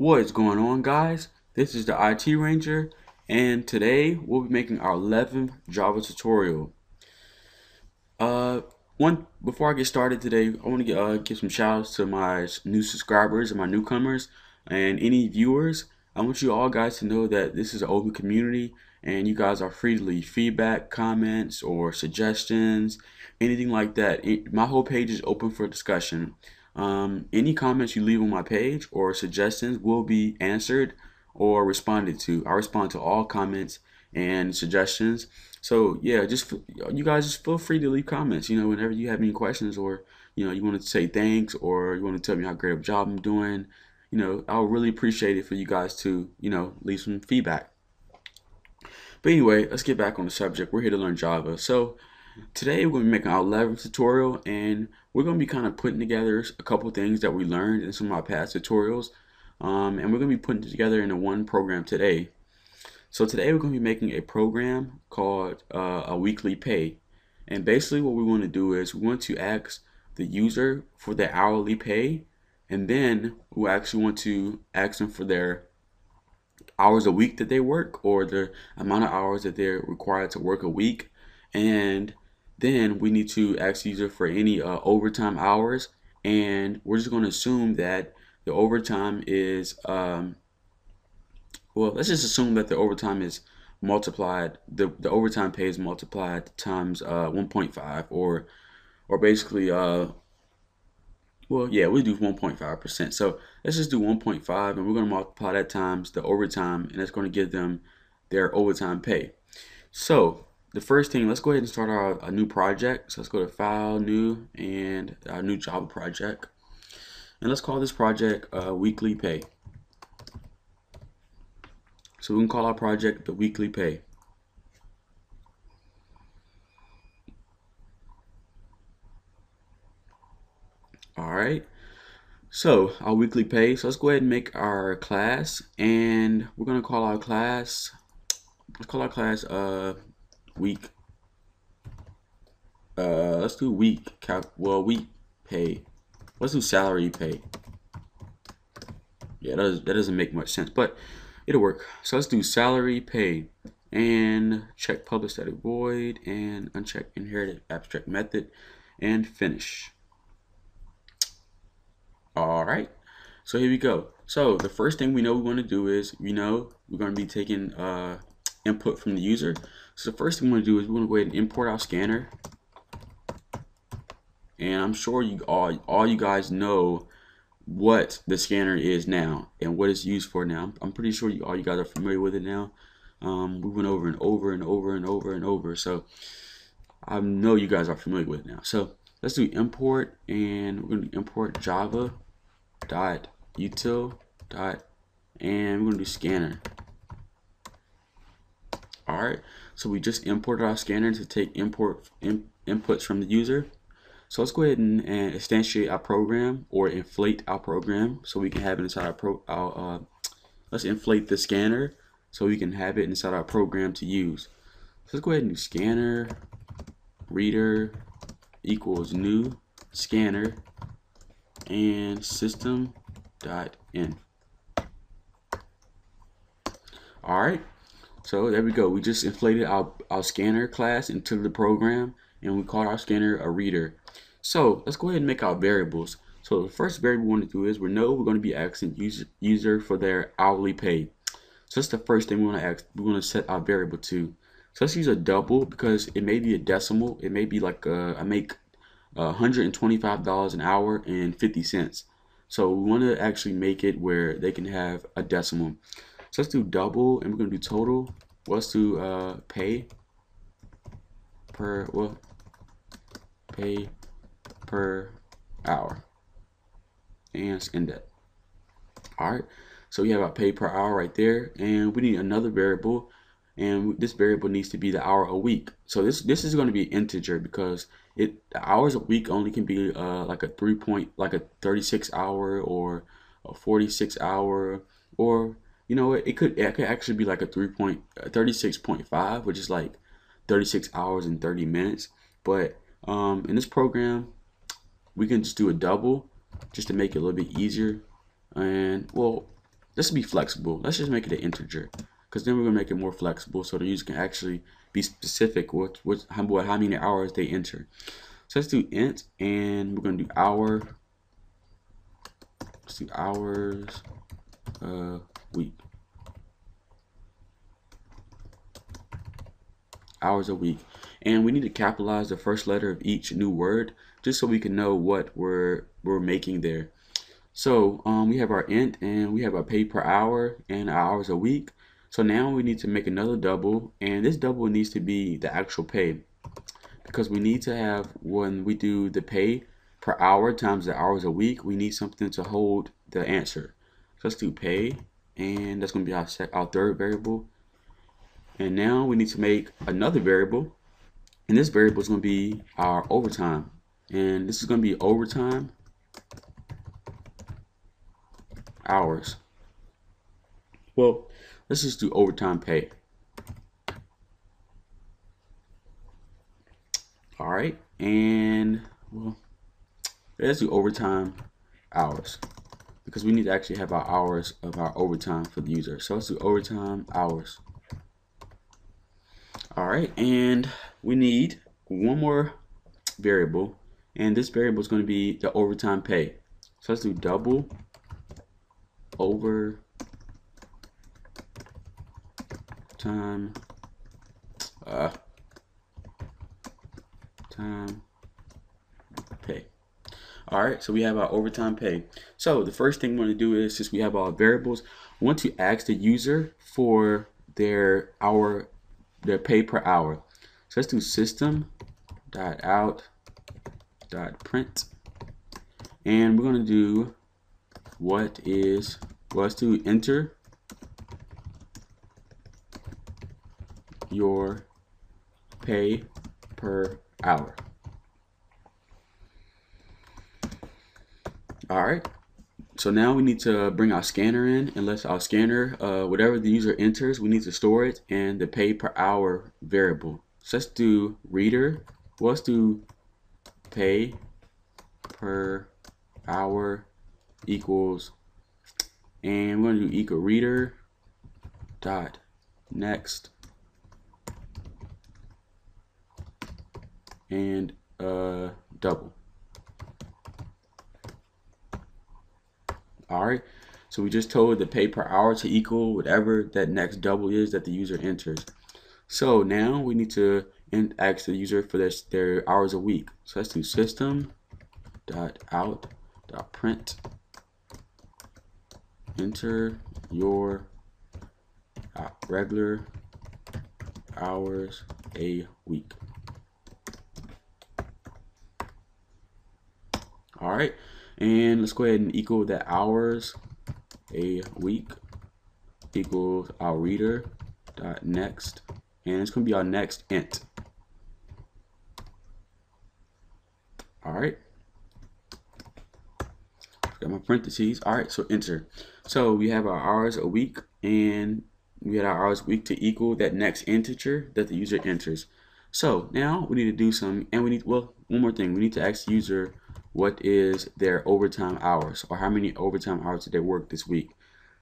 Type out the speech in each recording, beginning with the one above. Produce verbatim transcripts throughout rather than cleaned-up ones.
What is going on, guys? This is the I T Ranger, and today we'll be making our eleventh Java tutorial. Uh, one before I get started today, I want to uh, give some shout outs to my new subscribers and my newcomers and any viewers. I want you all guys to know that this is an open community, and you guys are free to leave feedback, comments, or suggestions, anything like that. It, my whole page is open for discussion. Um, any comments you leave on my page or suggestions will be answered or responded to. I respond to all comments and suggestions. So yeah, just you guys just feel free to leave comments. You know, whenever you have any questions, or you know you want to say thanks, or you want to tell me how great of a job I'm doing. You know, I'll really appreciate it for you guys to you know leave some feedback. But anyway, let's get back on the subject. We're here to learn Java. So today we're going to be making our eleventh tutorial, and we're going to be kind of putting together a couple things that we learned in some of my past tutorials, um, and we're going to be putting it together into one program today. So today we're going to be making a program called uh, a weekly pay, and basically what we want to do is we want to ask the user for their hourly pay, and then we actually want to ask them for their hours a week that they work, or the amount of hours that they're required to work a week. And then we need to ask the user for any uh, overtime hours, and we're just going to assume that the overtime is, um, well, let's just assume that the overtime is multiplied, the, the overtime pay is multiplied times uh, one point five, or or basically, uh, well, yeah, we do one point five percent. So let's just do one point five, and we're going to multiply that times the overtime, and that's going to give them their overtime pay. So the first thing, let's go ahead and start our a new project. So let's go to File, New, and our new Java project. And let's call this project uh, Weekly Pay. So we can call our project the Weekly Pay. All right. So our Weekly Pay. So let's go ahead and make our class, and we're gonna call our class. Let's call our class. Uh. week uh let's do week cap well week pay let's do salary pay. Yeah, that, is, that doesn't make much sense, but it'll work. So let's do salary pay, and check public static void, and uncheck inherited abstract method, and finish. All right, so here we go. So the first thing we know we want to do is we know we're going to be taking uh input from the user. So the first thing we want to do is we want to go ahead and import our scanner, and I'm sure you all all you guys know what the scanner is now and what it's used for now. I'm pretty sure you all you guys are familiar with it now. Um, we went over and over and over and over and over, so I know you guys are familiar with it now. So let's do import, and we're going to import Java dot util dot, and we're going to do scanner. All right, so we just imported our scanner to take import in, inputs from the user. So let's go ahead and, and instantiate our program, or inflate our program, so we can have it inside our pro. Our, uh, let's inflate the scanner so we can have it inside our program to use. So let's go ahead and do scanner reader equals new scanner and system dot in. All right. So there we go. We just inflated our, our scanner class into the program, and we called our scanner a reader. So let's go ahead and make our variables. So the first variable we want to do is we know we're going to be asking user, user for their hourly pay. So that's the first thing we want to ask. We want to set our variable to. So let's use a double, because it may be a decimal. It may be like a, I make one hundred twenty-five dollars an hour and fifty cents. So we want to actually make it where they can have a decimal. So let's do double, and we're going to do total. Well, let's do uh, pay per, well, pay per hour. And let's end that. All right. So we have our pay per hour right there. And we need another variable. And this variable needs to be the hour a week. So this this is going to be an integer, because it the hours a week only can be uh, like a three point, like a thirty-six hour, or a forty-six hour, or you know, it could it could actually be like a three point thirty-six point five, which is like thirty-six hours and thirty minutes. But um, in this program, we can just do a double just to make it a little bit easier. And well, This will be flexible. Let's just make it an integer, because then we're going to make it more flexible so the user can actually be specific with, with how, how many hours they enter. So let's do int, and we're going to do hour. Let's do hours a week. Hours a week. And we need to capitalize the first letter of each new word just so we can know what we're, we're making there. So um, we have our int, and we have our pay per hour and hours a week. So now we need to make another double, and this double needs to be the actual pay, because we need to have, when we do the pay per hour times the hours a week, we need something to hold the answer. So let's do pay, and that's going to be our, sec our third variable. And now we need to make another variable, and this variable is going to be our overtime, and this is going to be overtime hours. Well, let's just do overtime pay. All right, and well, let's do overtime hours, because we need to actually have our hours of our overtime for the user. So let's do overtime hours. All right, and we need one more variable, and this variable is going to be the overtime pay. So let's do double overtime uh, time pay. All right, so we have our overtime pay. So the first thing we want to do is, since we have our variables, we want to ask the user for their hour. Their pay per hour. So let's do system dot out dot print, and we're gonna do what is well, let's do enter your pay per hour. All right. So now we need to bring our scanner in, and let our scanner, uh, whatever the user enters, we need to store it in the pay per hour variable. So let's do reader. Well, let's do pay per hour equals, and we're going to do equal reader dot next, and uh, double. All right, so we just told the pay per hour to equal whatever that next double is that the user enters. So now we need to ask the user for their, their hours a week. So let's do system dot out dot print, enter your regular hours a week. All right. And let's go ahead and equal the hours a week equals our reader dot next, and it's gonna be our next int. All right, got my parentheses. All right, so enter. So we have our hours a week, and we had our hours a week to equal that next integer that the user enters. So now we need to do some, and we need well one more thing. We need to ask the user what is their overtime hours, or how many overtime hours did they work this week.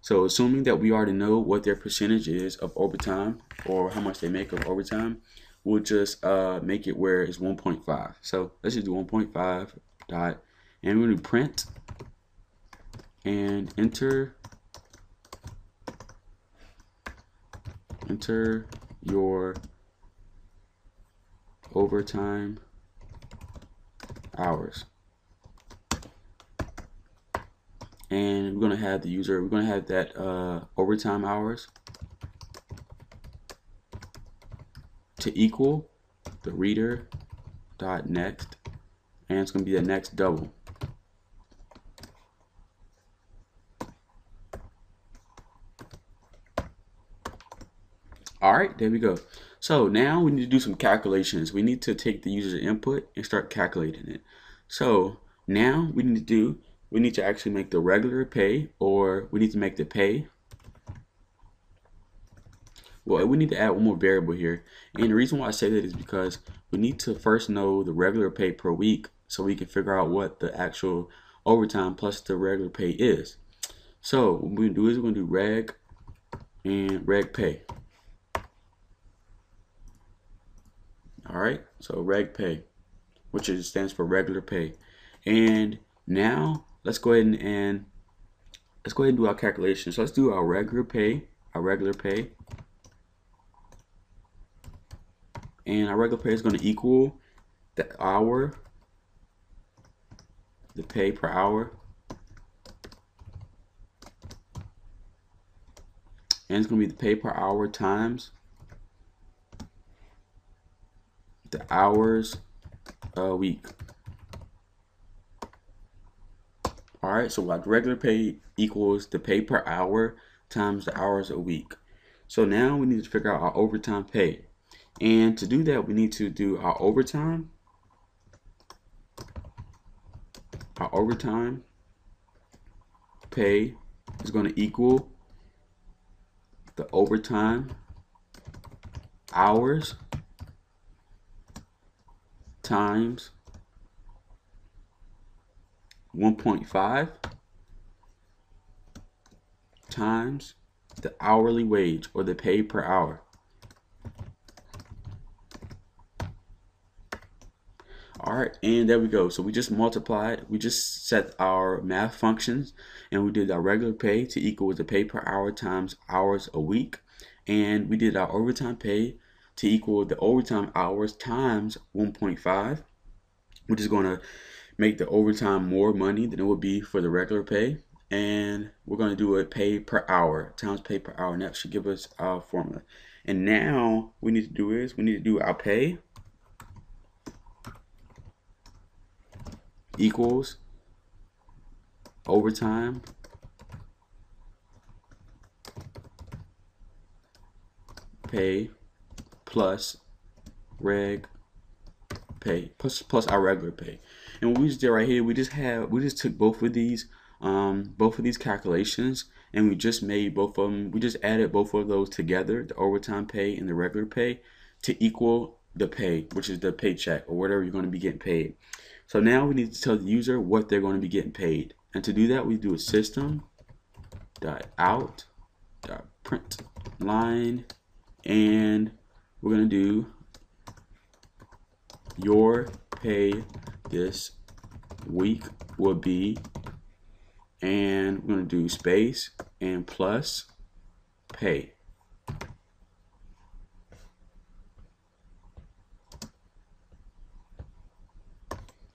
So assuming that we already know what their percentage is of overtime, or how much they make of overtime, we'll just uh, make it where it's one point five. So let's just do one point five dot, and we're going to print and enter enter your overtime hours. And we're going to have the user, we're going to have that uh, overtime hours to equal the reader dot next, and it's going to be the next double. All right, there we go. So now we need to do some calculations. We need to take the user's input and start calculating it. So now we need to do we need to actually make the regular pay, or we need to make the pay. Well, we need to add one more variable here. And the reason why I say that is because we need to first know the regular pay per week so we can figure out what the actual overtime plus the regular pay is. So what we're going to do is we're going to do reg and reg pay. Alright, so reg pay, which is, stands for regular pay. And now let's go ahead and, and let's go ahead and do our calculation. So let's do our regular pay, our regular pay. And our regular pay is going to equal the hour, the pay per hour. And it's going to be the pay per hour times the hours a week. All right, so like regular pay equals the pay per hour times the hours a week. So now we need to figure out our overtime pay. And to do that, we need to do our overtime, our overtime pay is going to equal the overtime hours times one point five times the hourly wage or the pay per hour. All right, and there we go. So we just multiplied, we just set our math functions, and we did our regular pay to equal the pay per hour times hours a week. And we did our overtime pay to equal the overtime hours times one point five, which is going to make the overtime more money than it would be for the regular pay. And we're going to do a pay per hour times pay per hour, and that should give us our formula. And now we need to do is we need to do our pay equals overtime pay plus reg pay plus plus our regular pay. And what we just did right here, we just have we just took both of these um both of these calculations, and we just made both of them, we just added both of those together, the overtime pay and the regular pay, to equal the pay, which is the paycheck or whatever you're going to be getting paid. So now we need to tell the user what they're going to be getting paid. And to do that, we do a system dot out dot print line, and we're going to do your pay this week will be, and we're going to do space and plus pay.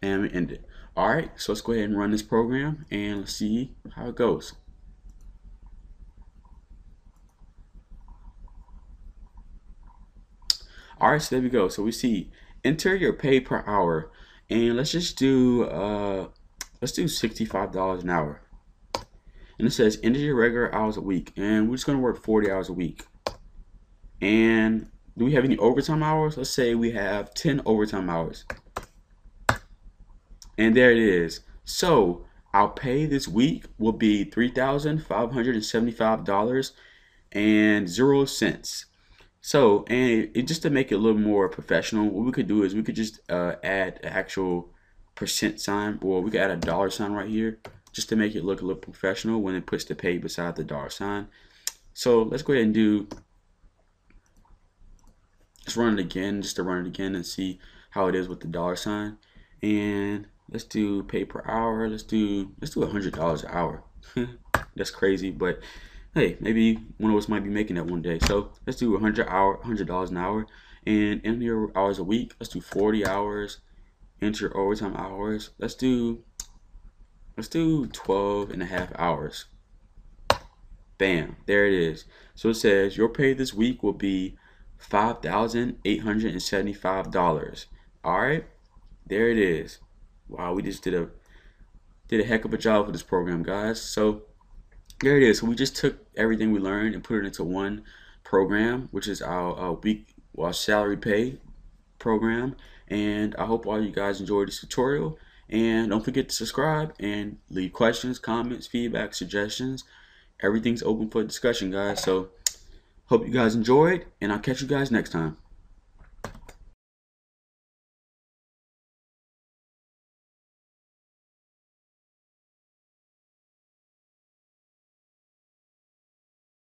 And we end it. All right, so let's go ahead and run this program and let's see how it goes. All right, so there we go. So we see enter your pay per hour, and let's just do uh, let's do sixty-five dollars an hour. And it says enter your regular hours a week, and we're just going to work forty hours a week. And do we have any overtime hours? Let's say we have ten overtime hours. And there it is. So our pay this week will be three thousand five hundred and seventy-five dollars and zero cents. So, and it, just to make it a little more professional, what we could do is we could just uh, add an actual percent sign, or we could add a dollar sign right here, just to make it look a little professional when it puts the pay beside the dollar sign. So let's go ahead and do. Let's run it again, just to run it again and see how it is with the dollar sign. And let's do pay per hour. Let's do let's do one hundred dollars an hour. That's crazy, but hey, maybe one of us might be making that one day. So let's do one hundred hour, one hundred dollars an hour, and enter your hours a week. Let's do forty hours. Enter your overtime hours. Let's do let's do twelve and a half hours. Bam, there it is. So it says your pay this week will be five thousand eight hundred seventy-five dollars. All right. There it is. Wow, we just did a did a heck of a job with this program, guys. So there it is. So we just took everything we learned and put it into one program, which is our uh, week our salary pay program. And I hope all you guys enjoyed this tutorial. And don't forget to subscribe and leave questions, comments, feedback, suggestions. Everything's open for discussion, guys. So hope you guys enjoyed, and I'll catch you guys next time.